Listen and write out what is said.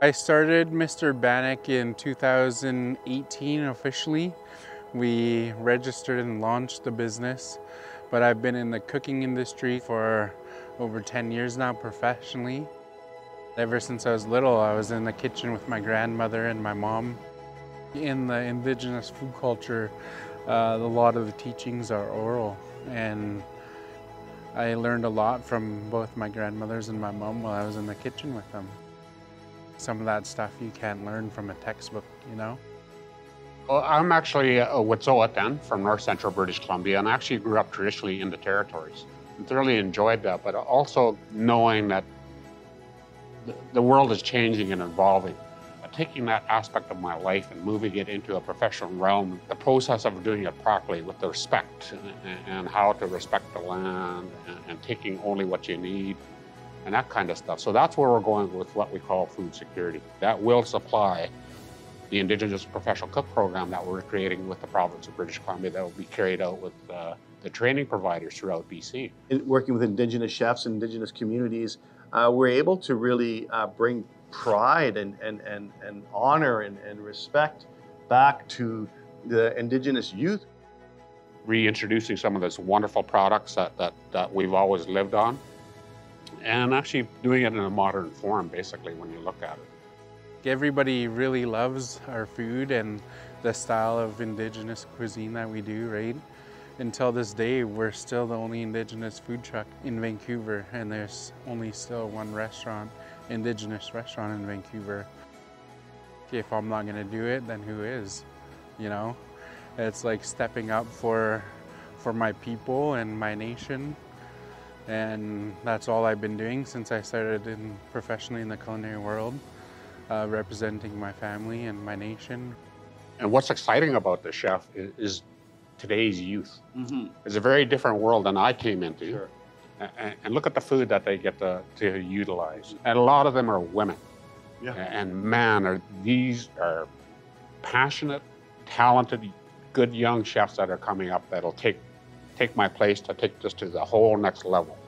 I started Mr. Bannock in 2018 officially. We registered and launched the business, but I've been in the cooking industry for over 10 years now professionally. Ever since I was little, I was in the kitchen with my grandmother and my mom. In the indigenous food culture, a lot of the teachings are oral, and I learned a lot from both my grandmothers and my mom while I was in the kitchen with them. Some of that stuff you can't learn from a textbook, you know? Well, I'm actually a Wet'suwet'en from north central British Columbia, and I actually grew up traditionally in the territories. I thoroughly enjoyed that, but also knowing that the world is changing and evolving. Taking that aspect of my life and moving it into a professional realm, the process of doing it properly with the respect and how to respect the land and taking only what you need and that kind of stuff. So that's where we're going with what we call food security. That will supply the Indigenous Professional Cook Program that we're creating with the province of British Columbia that will be carried out with the training providers throughout BC. In working with Indigenous chefs and Indigenous communities, we're able to really bring pride and honor and respect back to the Indigenous youth. Reintroducing some of those wonderful products that we've always lived on, and actually doing it in a modern form, basically, when you look at it. Everybody really loves our food and the style of Indigenous cuisine that we do, right? Until this day, we're still the only Indigenous food truck in Vancouver, and there's only still one restaurant, Indigenous restaurant in Vancouver. If I'm not gonna do it, then who is, you know? It's like stepping up for my people and my nation, and that's all I've been doing since I started professionally in the culinary world, representing my family and my nation. And what's exciting about the chef is today's youth. Mm-hmm. It's a very different world than I came into. Sure. And look at the food that they get to utilize. And a lot of them are women. Yeah. And man, these are passionate, talented, good young chefs that are coming up that'll take my place to take this to the whole next level.